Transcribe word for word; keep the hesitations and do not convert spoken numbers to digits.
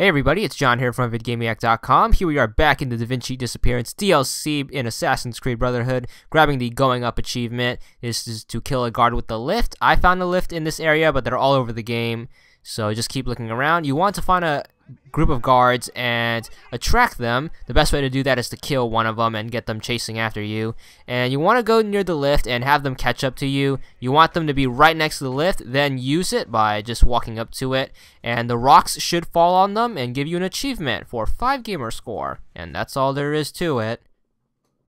Hey everybody, it's John here from VidGamiac dot com. Here we are back in the Da Vinci Disappearance D L C in Assassin's Creed Brotherhood, grabbing the Going Up achievement. This is to kill a guard with the lift. I found the lift in this area, but they're all over the game, so just keep looking around. You want to find a group of guards and attract them. The best way to do that is to kill one of them and get them chasing after you. And you want to go near the lift and have them catch up to you. You want them to be right next to the lift, then use it by just walking up to it. And the rocks should fall on them and give you an achievement for five gamer score. And that's all there is to it.